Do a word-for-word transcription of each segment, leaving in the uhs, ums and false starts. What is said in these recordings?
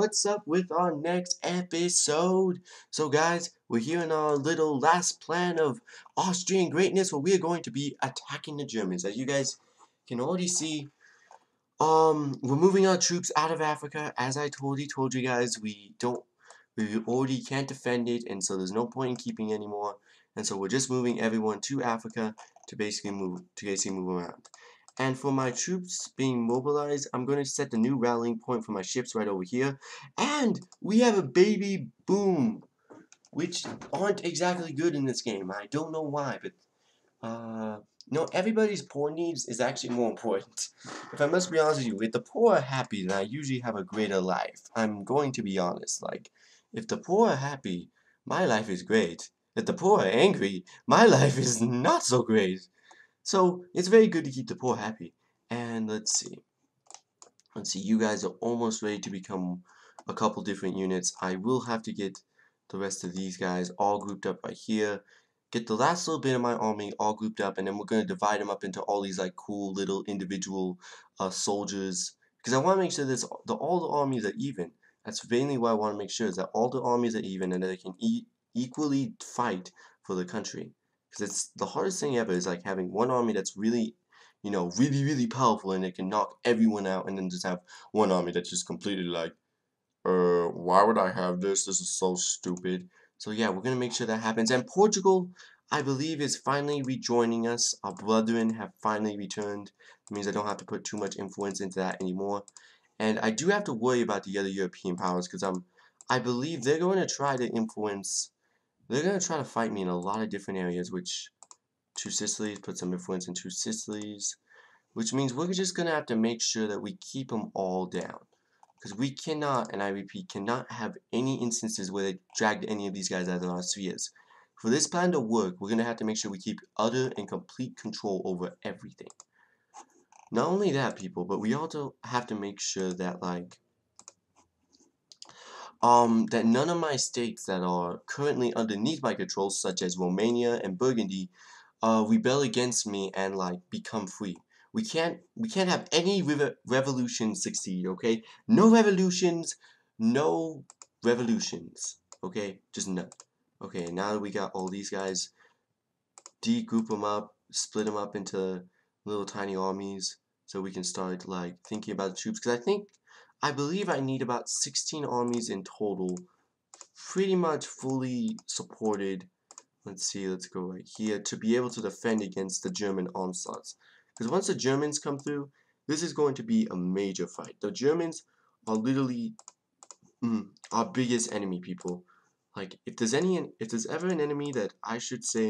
what's up with our next episode. So guys, we're here in our little last plan of Austrian greatness, where we are going to be attacking the Germans. As you guys can already see, um, we're moving our troops out of Africa. As I totally told you guys, we don't, we already can't defend it, and so there's no point in keeping it anymore. And so we're just moving everyone to Africa to basically move to basically move around. And for my troops being mobilized, I'm going to set the new rallying point for my ships right over here. And we have a baby boom, which aren't exactly good in this game. I don't know why, but uh, no, everybody's poor needs is actually more important. If I must be honest with you, if the poor are happy, then I usually have a greater life. I'm going to be honest. Like, if the poor are happy, my life is great. If the poor are angry, my life is not so great. So it's very good to keep the poor happy. And let's see. Let's see, you guys are almost ready to become a couple different units. I will have to get the rest of these guys all grouped up right here. Get the last little bit of my army all grouped up, and then we're going to divide them up into all these like cool little individual uh, soldiers. Because I want to make sure that the, all the armies are even. That's mainly what I want to make sure, is that all the armies are even and that they can e equally fight for the country. Because it's the hardest thing ever is like having one army that's really, you know, really, really powerful and it can knock everyone out, and then just have one army that's just completely like, uh, why would I have this? This is so stupid. So yeah, we're going to make sure that happens. And Portugal, I believe, is finally rejoining us. Our brethren have finally returned. That means I don't have to put too much influence into that anymore. And I do have to worry about the other European powers, because I'm, I believe they're going to try to influence... They're going to try to fight me in a lot of different areas, which two Sicilies, put some influence in two Sicilies, which means we're just going to have to make sure that we keep them all down. Because we cannot, and I repeat, cannot have any instances where they dragged any of these guys out of our spheres. For this plan to work, we're going to have to make sure we keep utter and complete control over everything. Not only that, people, but we also have to make sure that, like, Um, that none of my states that are currently underneath my control, such as Romania and Burgundy, uh, rebel against me and like become free. We can't, we can't have any re revolution succeed. Okay, no revolutions, no revolutions. Okay, just none. Okay, now that we got all these guys, de-group them up, split them up into little tiny armies, so we can start like thinking about the troops. Because I think. I believe I need about sixteen armies in total, pretty much fully supported. Let's see, let's go right here, to be able to defend against the German onslaughts. Because once the Germans come through, this is going to be a major fight. The Germans are literally mm, our biggest enemy, people. Like, if there's any, if there's ever an enemy that I should say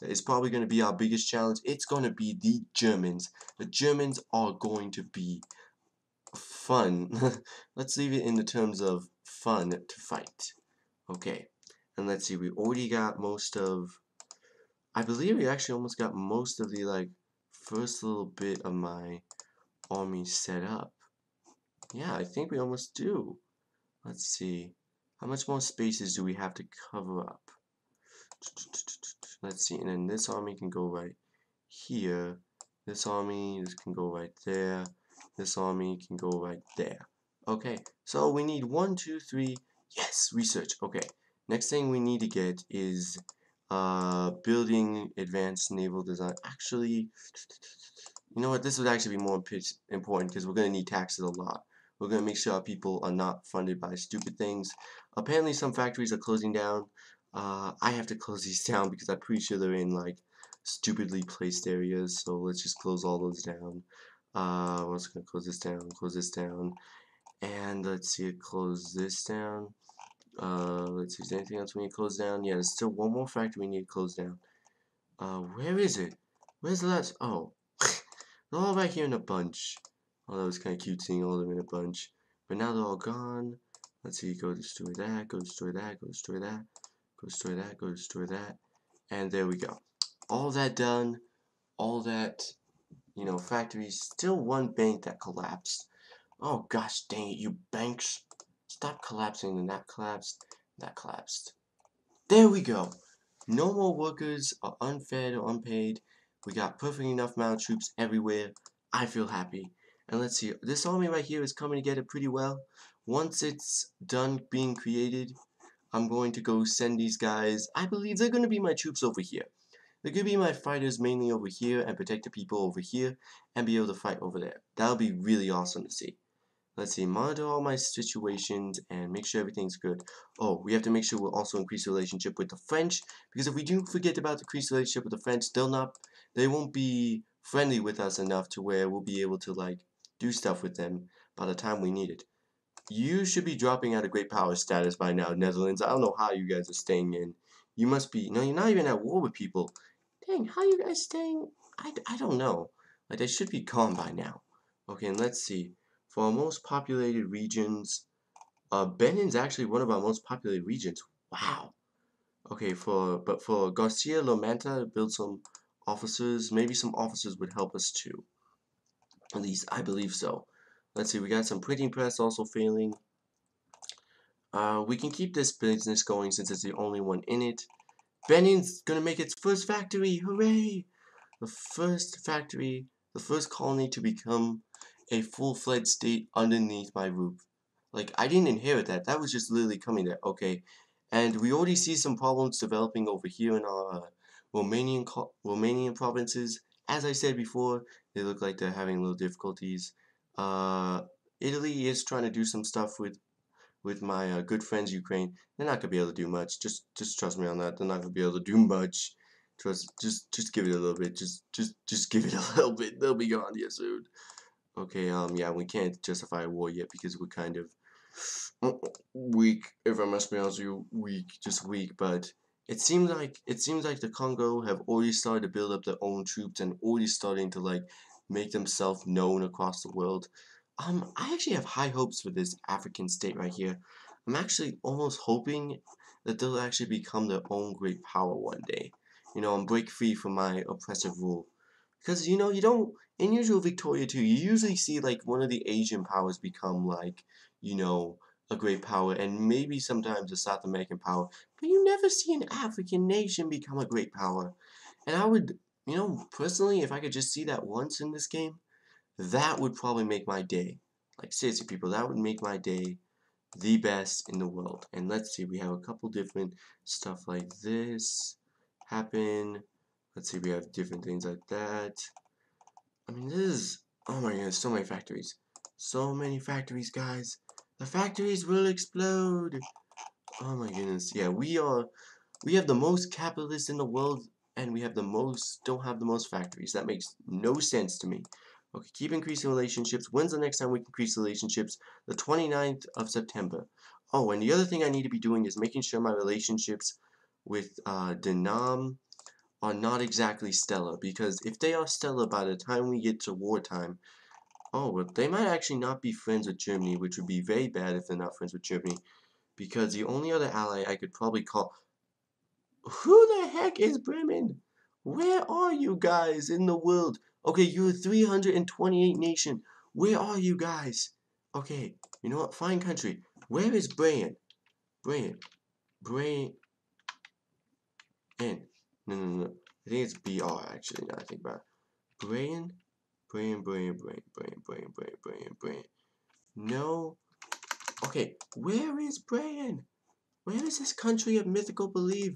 that is probably going to be our biggest challenge, it's going to be the Germans. The Germans are going to be fun. Let's leave it in the terms of fun to fight. Okay, and let's see, we already got most of, I believe we actually almost got most of the like first little bit of my army set up. Yeah, I think we almost do. Let's see, how much more spaces do we have to cover up? Let's see, and then this army can go right here, this army, this can go right there. This army can go right there. Okay, so we need one, two, three. Yes, research. Okay, next thing we need to get is uh, building advanced naval design. Actually, you know what? This would actually be more important, because we're going to need taxes a lot. We're going to make sure our people are not funded by stupid things. Apparently, some factories are closing down. Uh, I have to close these down because I'm pretty sure they're in like stupidly placed areas. So let's just close all those down. Uh, we're just going to close this down, close this down, and let's see, close this down, uh, let's see, is there anything else we need to close down? Yeah, there's still one more factory we need to close down. Uh, where is it? Where's the last, oh, they're all right here in a bunch. Oh, that was kind of cute seeing all of them in a bunch, but now they're all gone. Let's see, go destroy that, go destroy that, go destroy that, go destroy that, go destroy that, and there we go. All that done, all that, you know, factories, still one bank that collapsed. Oh gosh dang it, you banks. Stop collapsing, and that collapsed, that collapsed. There we go. No more workers are unfed or unpaid. We got perfectly enough amount of troops everywhere. I feel happy. And let's see, this army right here is coming together pretty well. Once it's done being created, I'm going to go send these guys. I believe they're going to be my troops over here. They're going to be my fighters mainly over here and protect the people over here and be able to fight over there. That'll be really awesome to see. Let's see, monitor all my situations and make sure everything's good. Oh, we have to make sure we'll also increase the relationship with the French, because if we do forget about the increased relationship with the French, they'll not, they won't be friendly with us enough to where we'll be able to like do stuff with them by the time we need it. You should be dropping out of great power status by now, Netherlands. I don't know how you guys are staying in. You must be, no, you're not even at war with people. Dang, how are you guys staying? I, I don't know. Like, they should be calm by now. Okay, and let's see. For our most populated regions, uh, Benin's actually one of our most populated regions. Wow. Okay, for but for Garcia Lomanta to build some officers, maybe some officers would help us too. At least I believe so. Let's see, we got some printing press also failing. Uh, we can keep this business going since it's the only one in it. Benin's gonna make its first factory. Hooray! The first factory, the first colony to become a full-fledged state underneath my roof. Like, I didn't inherit that. That was just literally coming there. Okay. And we already see some problems developing over here in our uh, Romanian co Romanian provinces. As I said before, they look like they're having little difficulties. Uh, Italy is trying to do some stuff with with my uh, good friends Ukraine. They're not gonna be able to do much. Just just trust me on that. They're not gonna be able to do much. Trust. Just just give it a little bit. Just just just give it a little bit. They'll be gone here soon. Okay, um, yeah, we can't justify a war yet because we're kind of weak, if I must be honest with you, weak, just weak, but it seems like, it seems like the Congo have already started to build up their own troops and already starting to, like, make themselves known across the world. Um, I actually have high hopes for this African state right here. I'm actually almost hoping that they'll actually become their own great power one day. You know, and break free from my oppressive rule. Because, you know, you don't, in usual Victoria too, you usually see, like, one of the Asian powers become, like, you know, a great power, and maybe sometimes a South American power, but you never see an African nation become a great power. And I would, you know, personally, if I could just see that once in this game, that would probably make my day. Like, seriously, people, that would make my day the best in the world. And let's see, we have a couple different stuff like this happen. Let's see, we have different things like that. I mean, this is, oh my goodness, so many factories. So many factories, guys. The factories will explode. Oh my goodness. Yeah, we are, we have the most capitalists in the world, and we have the most, don't have the most factories. That makes no sense to me. Okay, keep increasing relationships. When's the next time we can increase relationships? The twenty-ninth of September. Oh, and the other thing I need to be doing is making sure my relationships with uh, Denam are not exactly stellar, because if they are stellar by the time we get to wartime, oh, well, they might actually not be friends with Germany, which would be very bad if they're not friends with Germany, because the only other ally I could probably call... Who the heck is Bremen? Where are you guys in the world? Okay, you're a three hundred twenty-eight nation. Where are you guys? Okay, you know what? Fine country. Where is Bremen? Bremen. Bremen. And... No, no, no. I think it's B R, actually, now I think about it. Brain? Brain, brain, brain, brain, brain, brain, brain, brain. No. Okay, where is Brain? Where is this country of mythical belief?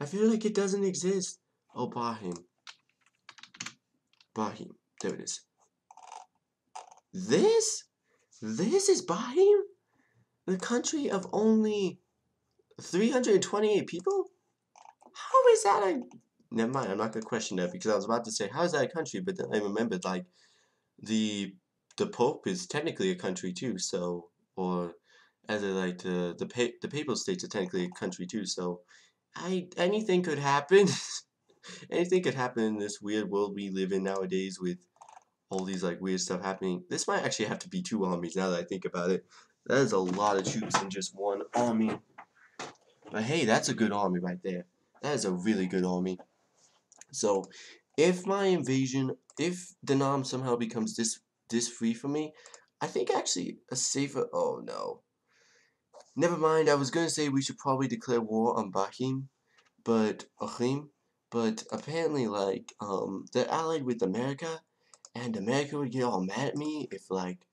I feel like it doesn't exist. Oh, Bahim. Bahim. There it is. This? This is Bahim? The country of only three hundred twenty-eight people? How is that a... Never mind, I'm not going to question that, because I was about to say, how is that a country? But then I remembered, like, the the Pope is technically a country, too, so... Or, as I like, uh, the, pa the Papal States are technically a country, too, so... I Anything could happen. Anything could happen in this weird world we live in nowadays with all these, like, weird stuff happening. This might actually have to be two armies, now that I think about it. That is a lot of troops in just one army. But hey, that's a good army right there. That is a really good army. So, if my invasion, if Denam somehow becomes this this free for me, I think actually a safer. Oh no. Never mind. I was gonna say we should probably declare war on Bahim, but Bahim, but apparently like um they're allied with America, and America would get all mad at me if like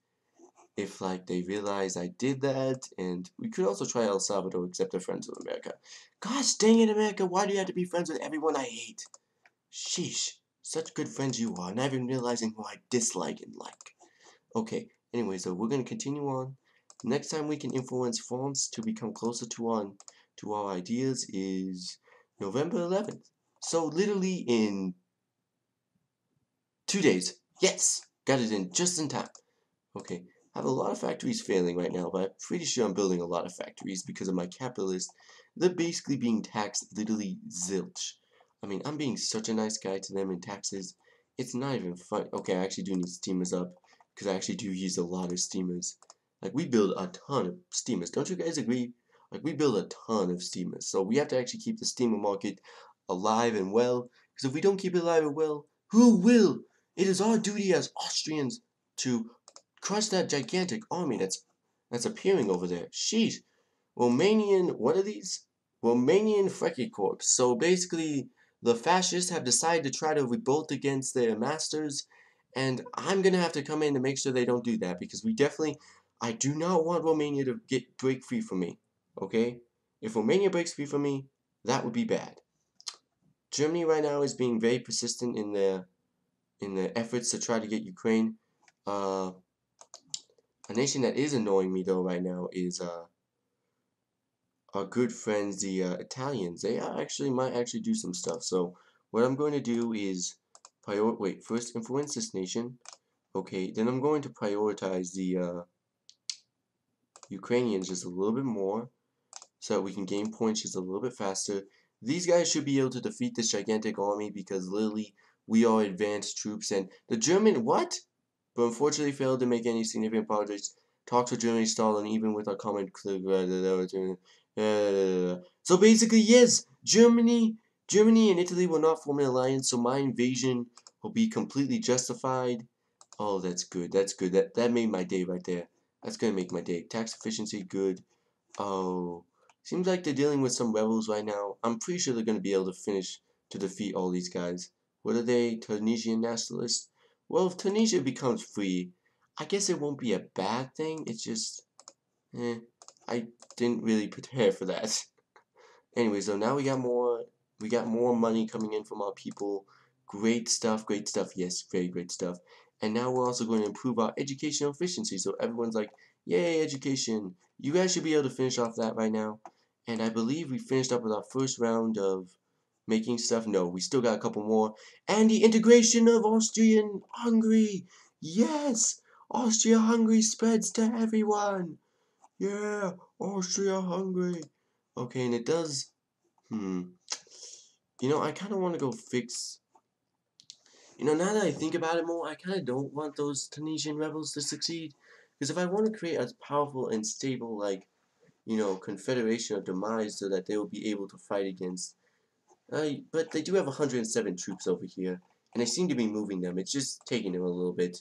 if like they realize I did that. And we could also try El Salvador, except they're friends with America. Gosh dang it, America, why do you have to be friends with everyone I hate? Sheesh, such good friends you are, not even realizing who I dislike and like. Okay, anyway, so we're going to continue on. Next time we can influence France to become closer to our, to our ideas is November eleventh. So literally in two days. Yes, got it in just in time. Okay, I have a lot of factories failing right now, but I'm pretty sure I'm building a lot of factories because of my capitalist. They're basically being taxed literally zilch. I mean, I'm being such a nice guy to them in taxes. It's not even fun. Okay, I actually do need steamers up because I actually do use a lot of steamers. Like, we build a ton of steamers. Don't you guys agree? Like, we build a ton of steamers. So we have to actually keep the steamer market alive and well. Because if we don't keep it alive and well, who will? It is our duty as Austrians to crush that gigantic army that's that's appearing over there. Sheesh. Romanian, what are these? Romanian Freki Corps. So basically, the fascists have decided to try to revolt against their masters. And I'm going to have to come in to make sure they don't do that. Because we definitely... I do not want Romania to get break free from me, okay? If Romania breaks free from me, that would be bad. Germany right now is being very persistent in their in their efforts to try to get Ukraine. Uh, a nation that is annoying me though right now is uh, our good friends, the uh, Italians. They are actually might actually do some stuff. So what I'm going to do is prior wait first influence this nation, okay? Then I'm going to prioritize the. Uh, Ukrainians just a little bit more so that we can gain points just a little bit faster. These guys should be able to defeat this gigantic army because literally we are advanced troops and the German what? But unfortunately failed to make any significant progress. Talks with Germany stalled and even with our common uh, so basically yes, Germany Germany and Italy will not form an alliance, so my invasion will be completely justified. Oh, that's good, that's good. That that made my day right there. That's going to make my day. Tax efficiency, good. Oh. Seems like they're dealing with some rebels right now. I'm pretty sure they're going to be able to finish to defeat all these guys. What are they? Tunisian nationalists? Well, if Tunisia becomes free, I guess it won't be a bad thing. It's just... Eh. I didn't really prepare for that. Anyway, so now we got more... We got more money coming in from our people. Great stuff, great stuff. Yes, very great stuff. And now we're also going to improve our educational efficiency. So everyone's like, yay, education. You guys should be able to finish off that right now. And I believe we finished up with our first round of making stuff. No, we still got a couple more. And the integration of Austria and Hungary. Yes, Austria-Hungary spreads to everyone. Yeah, Austria-Hungary. Okay, and it does. Hmm. You know, I kind of want to go fix... You know, now that I think about it more, I kind of don't want those Tunisian rebels to succeed. Because if I want to create a powerful and stable, like, you know, confederation of demise so that they will be able to fight against... Uh, but they do have one hundred seven troops over here, and I seem to be moving them. It's just taking them a little bit.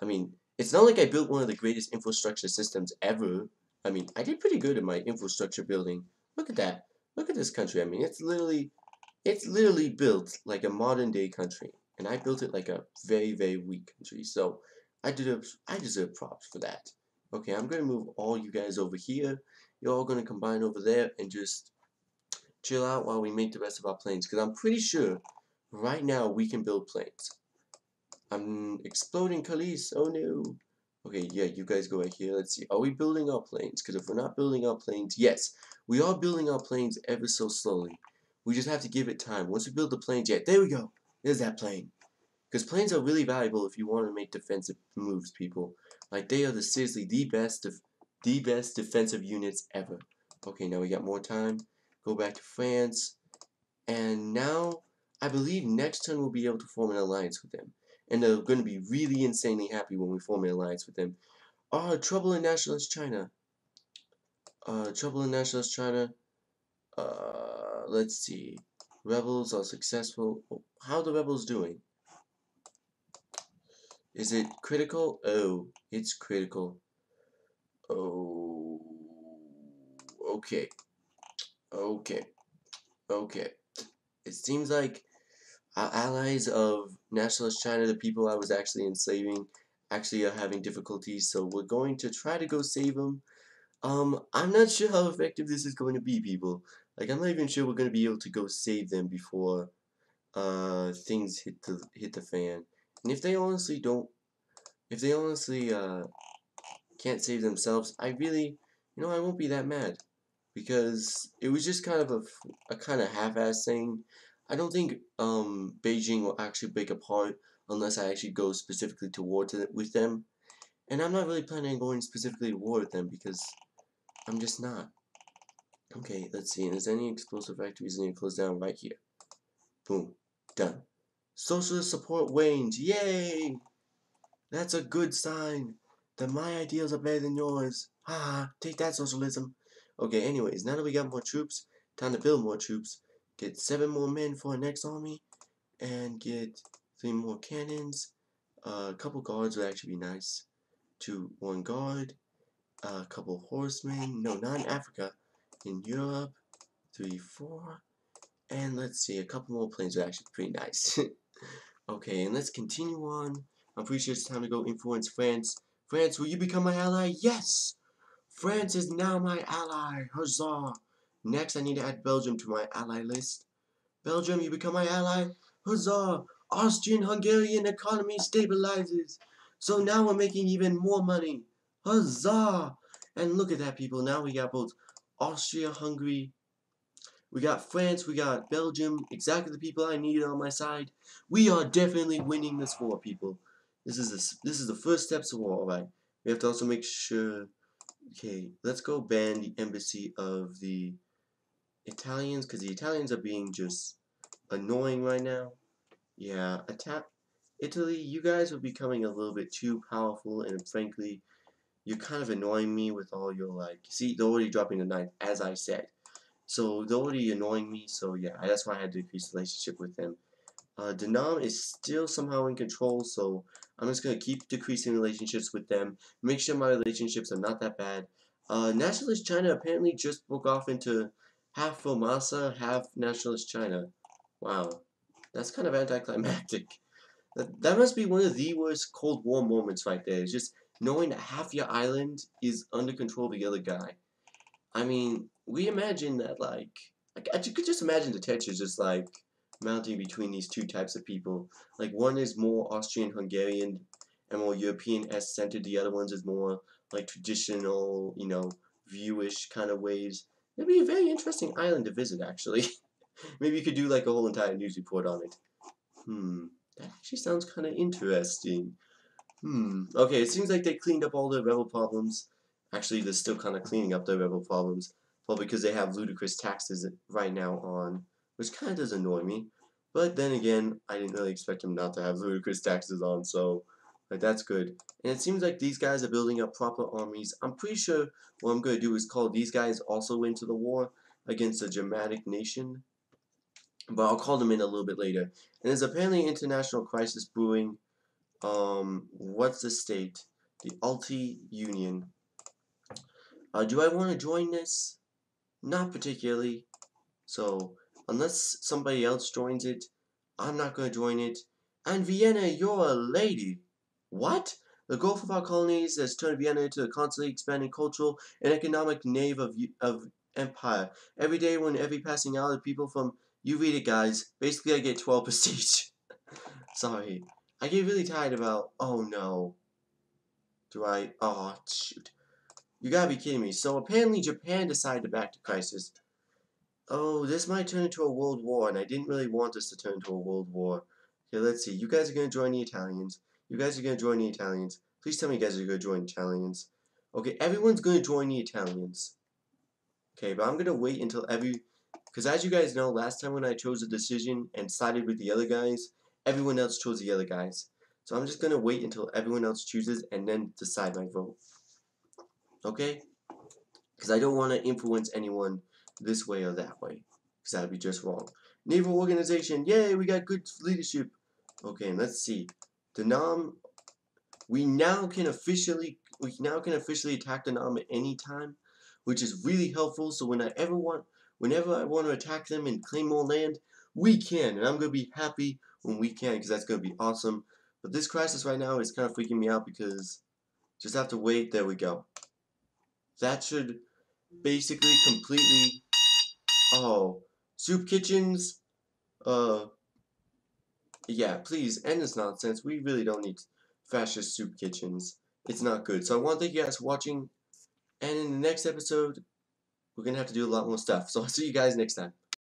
I mean, it's not like I built one of the greatest infrastructure systems ever. I mean, I did pretty good in my infrastructure building. Look at that. Look at this country. I mean, it's literally... It's literally built like a modern-day country. And I built it like a very, very weak country. So I deserve, I deserve props for that. Okay, I'm going to move all you guys over here. You're all going to combine over there and just chill out while we make the rest of our planes. Because I'm pretty sure right now we can build planes. I'm exploding Calais. Oh, no. Okay, yeah, you guys go right here. Let's see. Are we building our planes? Because if we're not building our planes, yes, we are building our planes ever so slowly. We just have to give it time. Once we build the planes, yeah, there we go. There's that plane. Because planes are really valuable if you want to make defensive moves, people. Like, they are the seriously the best of the best defensive units ever. Okay, now we got more time. Go back to France. And now, I believe next turn we'll be able to form an alliance with them. And they're going to be really insanely happy when we form an alliance with them. Oh, trouble in nationalist China. Uh, trouble in nationalist China. Uh, let's see. Rebels are successful. How are the rebels doing? Is it critical? Oh, it's critical. Oh, okay. Okay. Okay. It seems like our allies of nationalist China, the people I was actually enslaving, actually are having difficulties, so we're going to try to go save them. Um, I'm not sure how effective this is going to be, people. Like, I'm not even sure we're going to be able to go save them before uh, things hit the hit the fan. And if they honestly don't, if they honestly uh, can't save themselves, I really, you know, I won't be that mad, because it was just kind of a, a kind of half-assed thing. I don't think um, Beijing will actually break apart unless I actually go specifically to war to, with them. And I'm not really planning on going specifically to war with them, because I'm just not. Okay, let's see. And is there any explosive factories that need to close down right here? Boom. Done. Socialist support wanes. Yay! That's a good sign that my ideals are better than yours. Ha! Take that, socialism. Okay, anyways, now that we got more troops, time to build more troops. Get seven more men for our next army. And get three more cannons. Uh, a couple guards would actually be nice. Two, one guard, a couple horsemen, no, not in Africa, in Europe, three, four, and let's see, a couple more planes are actually pretty nice. Okay, and let's continue on. I'm pretty sure it's time to go influence France. France, will you become my ally? Yes! France is now my ally, huzzah! Next, I need to add Belgium to my ally list. Belgium, you become my ally, huzzah! Austrian-Hungarian economy stabilizes. So now we're making even more money. Huzzah! And look at that, people. Now we got both Austria, Hungary. We got France. We got Belgium. Exactly the people I needed on my side. We are definitely winning this war, people. This is the, this is the first steps of war. All right. We have to also make sure... Okay, let's go ban the embassy of the Italians, because the Italians are being just annoying right now. Yeah, attack... Italy, you guys are becoming a little bit too powerful, and frankly, you're kind of annoying me with all your, like, see, they're already dropping the knife, as I said. So, they're already annoying me, so yeah, that's why I had to increase the relationship with them. Uh, Denam is still somehow in control, so I'm just going to keep decreasing relationships with them, make sure my relationships are not that bad. Uh, Nationalist China apparently just broke off into half Formosa, half Nationalist China. Wow, that's kind of anticlimactic. That, that must be one of the worst Cold War moments right there. It's just knowing that half your island is under control of the other guy. I mean, we imagine that, like... like I could just imagine the tension just, like, mounting between these two types of people. Like, one is more Austrian-Hungarian and more European-centered. The other one's is more, like, traditional, you know, viewish kind of ways. It'd be a very interesting island to visit, actually. Maybe you could do, like, a whole entire news report on it. Hmm... That actually sounds kind of interesting. Hmm. Okay, it seems like they cleaned up all their rebel problems. Actually, they're still kind of cleaning up their rebel problems. Well, because they have ludicrous taxes right now on, which kind of does annoy me. But then again, I didn't really expect them not to have ludicrous taxes on, so like, that's good. And it seems like these guys are building up proper armies. I'm pretty sure what I'm going to do is call these guys also into the war against a Germanic nation. But I'll call them in a little bit later. And there's apparently an international crisis brewing. Um, what's the state? The Alti Union. Uh, do I want to join this? Not particularly. So, unless somebody else joins it, I'm not going to join it. And Vienna, you're a lady. What? The growth of our colonies has turned Vienna into a constantly expanding cultural and economic nave of, of empire. Every day, when every passing hour, people from... You read it, guys. Basically, I get twelve prestige. Sorry. I get really tired about... Oh, no. Do I... Oh, shoot. You gotta be kidding me. So, apparently, Japan decided to back the crisis. Oh, this might turn into a world war, and I didn't really want this to turn into a world war. Okay, let's see. You guys are gonna join the Italians. You guys are gonna join the Italians. Please tell me you guys are gonna join the Italians. Okay, everyone's gonna join the Italians. Okay, but I'm gonna wait until every... Because as you guys know, last time when I chose a decision and sided with the other guys, everyone else chose the other guys. So I'm just going to wait until everyone else chooses and then decide my vote. Okay? Because I don't want to influence anyone this way or that way. Because that would be just wrong. Naval organization. Yay, we got good leadership. Okay, and let's see. Denam. We now can officially, we now can officially attack Denam at any time, which is really helpful. So when I ever want... Whenever I want to attack them and claim more land, we can. And I'm going to be happy when we can, because that's going to be awesome. But this crisis right now is kind of freaking me out because just have to wait. There we go. That should basically completely... Oh. Soup kitchens? Uh... Yeah, please end this nonsense. We really don't need fascist soup kitchens. It's not good. So I want to thank you guys for watching. And in the next episode, we're going to have to do a lot more stuff. So I'll see you guys next time.